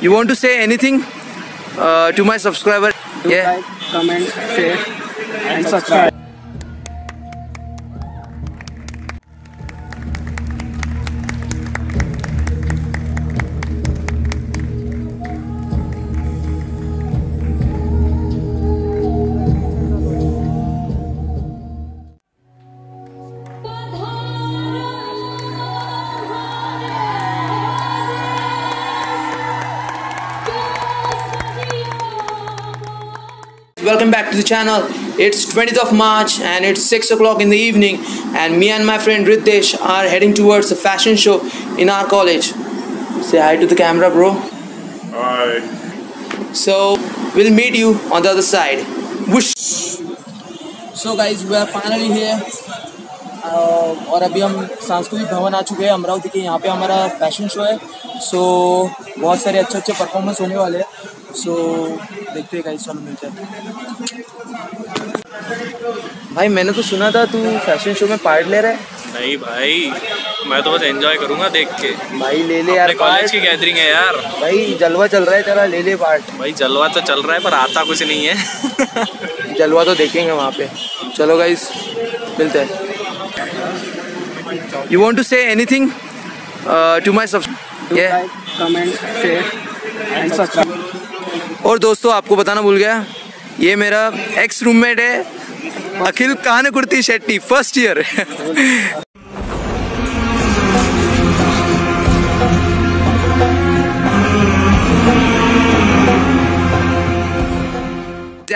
You want to say anything to my subscriber? Yeah. Like, comment, share and subscribe. Welcome back to the channel. It's 20th of March and it's 6 o'clock in the evening, and me and my friend Ritesh are heading towards a fashion show in our college. Say hi to the camera, bro. Hi. So we'll meet you on the other side. Whoosh. So guys, we are finally here. और अभी हम सांस्कृतिक भवन आ चुके हैं अमरावती के. यहाँ पे हमारा फैशन शो है. सो बहुत सारे अच्छे अच्छे परफॉर्मेंस होने वाले हैं. सो देखते हैं गाइस, चलो मिलते हैं. भाई मैंने तो सुना था तू फैशन शो में पार्ट ले रहा है. नहीं भाई, मैं तो बस एंजॉय करूंगा देख के. भाई ले ले यार, कॉलेज की गैदरिंग है यार. भाई जलवा चल रहा है तेरा, ले ले पार्ट. भाई जलवा तो चल रहा है पर आता कुछ नहीं है. जलवा तो देखेंगे वहाँ पे. चलो गाइस मिलते हैं. You want to say anything to my subscribers? Yeah. Like, comment, share and subscribe. और दोस्तों आपको बताना भूल गया, ये मेरा एक्स रूममेट है अखिल कान कुर्ती Shetty, first year.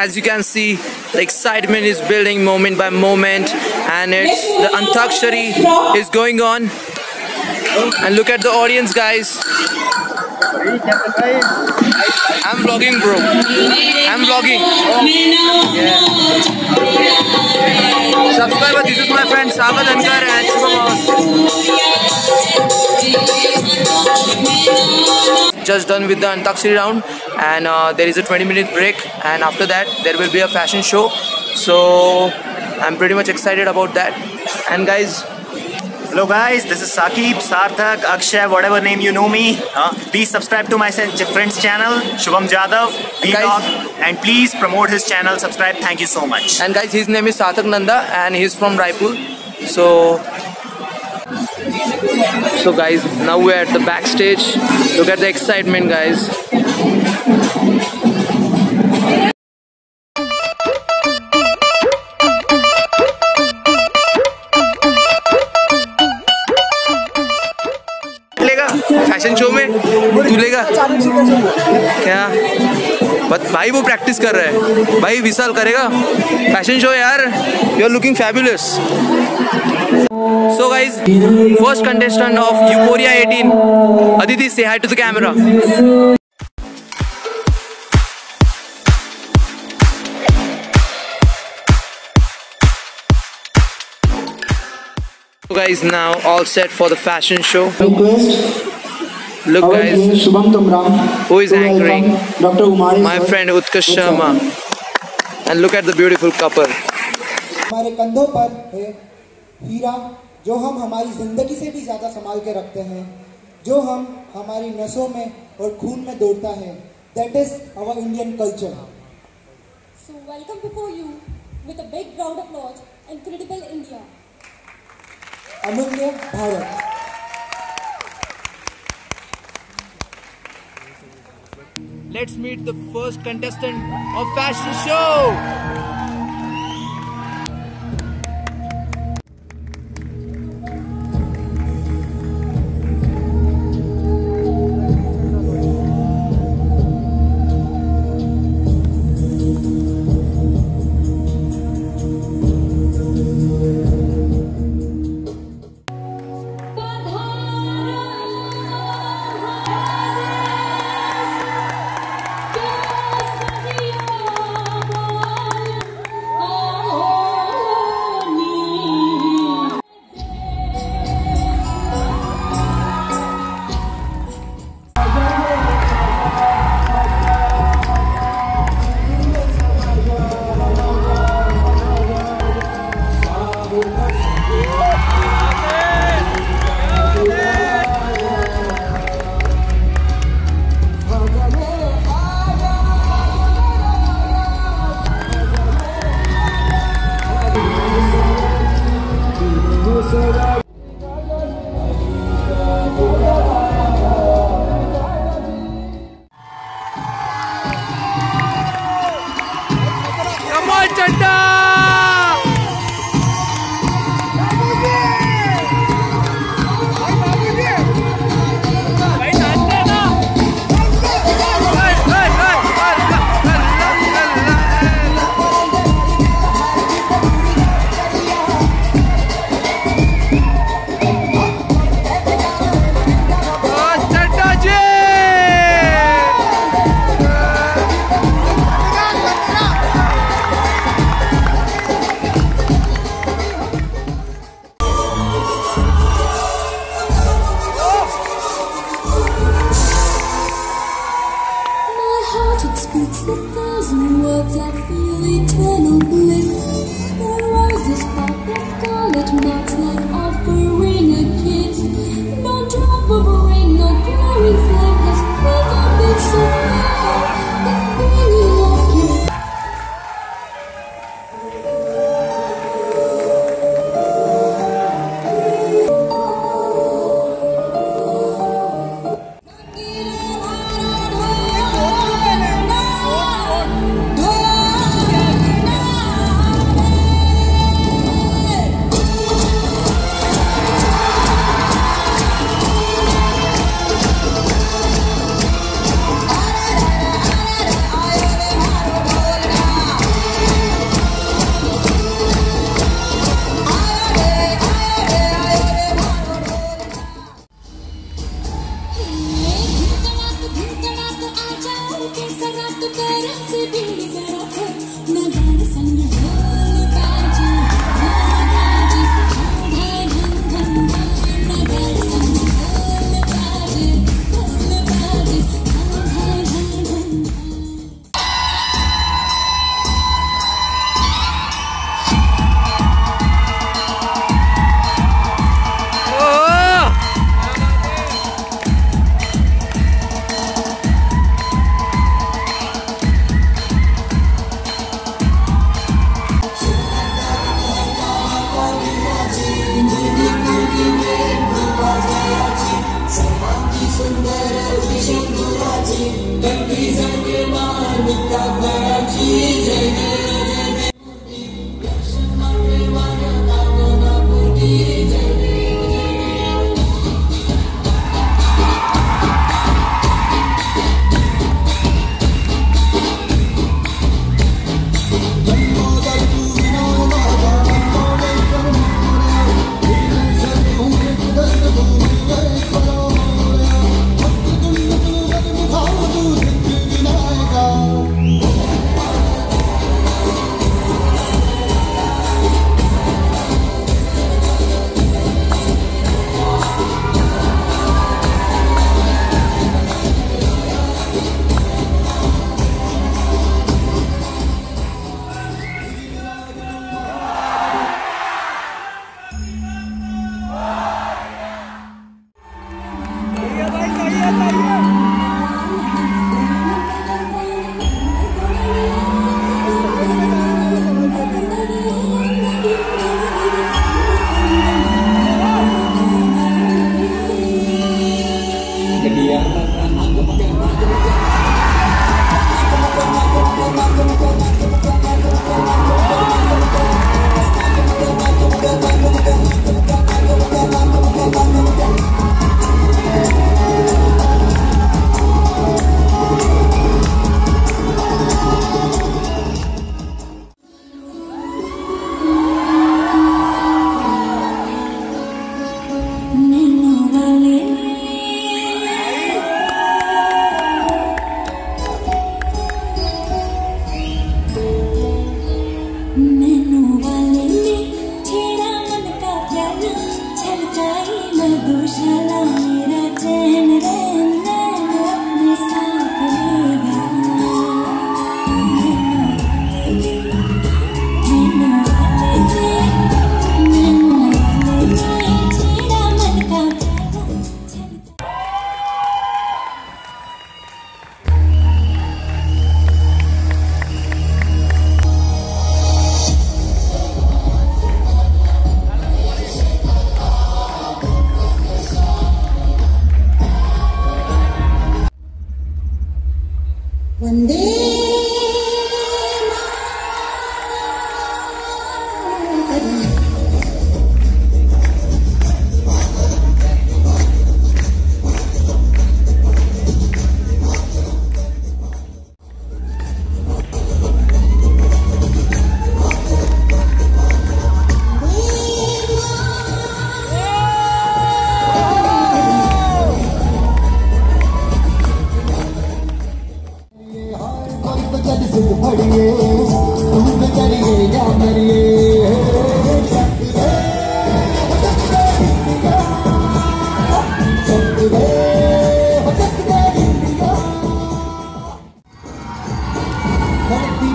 As you can see, the excitement is building moment by moment, and it's the antakshari is going on. And look at the audience, guys. I'm vlogging, bro. I'm vlogging. Yeah. Subscriber, this is my friend Sagar Ankar and Shubham. Just done with the antakshari round, and there is a 20-minute break, and after that there will be a fashion show. So I'm pretty much excited about that. And guys. Hello guys, this is Saakib, Sarthak, Akshay, whatever name you know me. Please subscribe to my friend's channel, Shubham Jadhav, vlog, and please promote his channel, subscribe, thank you so much. And guys, his name is Sarthak Nanda and he's from Raipur. So guys, now we're at the backstage. Look at the excitement, guys. Fashion show में तू लेगा क्या? But भाई वो practice कर रहा है. भाई विशाल करेगा फैशन शो यार. You are looking fabulous. So guys, first contestant of Euphoria 18, Aditi, say hi to the camera. Guys, now all set for the fashion show. Look guys, who is anchoring? My friend Utkarsh Sharma. And look at the beautiful couple. हमारे कंधों पर है हीरा, जो हम हमारी जिंदगी से भी ज्यादा संभाल के रखते हैं, जो हम हमारी नसों में और खून में दौड़ता है. That is our Indian culture. So welcome before you with a big round of applause, incredible India. अमूल्य Bharat. Let's meet the first contestant of fashion show.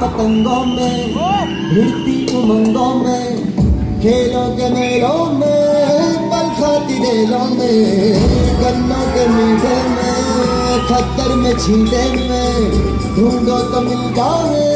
पतंगों में उमंगों में खेलों के मेलों में पल खाती रेलों में गन्नों के मीठे में खतर में छींटे में ढूंढो तो मिलता है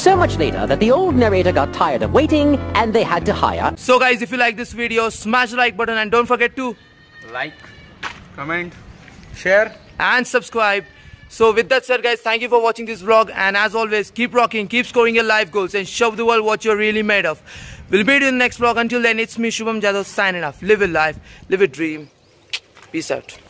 so much later that the old narrator got tired of waiting and they had to hire. So guys, if you like this video, smash the like button and don't forget to like, comment, share and subscribe. So with that said guys, thank you for watching this vlog and as always, keep rocking, keep scoring your life goals and show the world what you're really made of. We'll meet you in the next vlog. Until then, it's me Shubham Jadhav signing off. Live your life, live your dream. Peace out.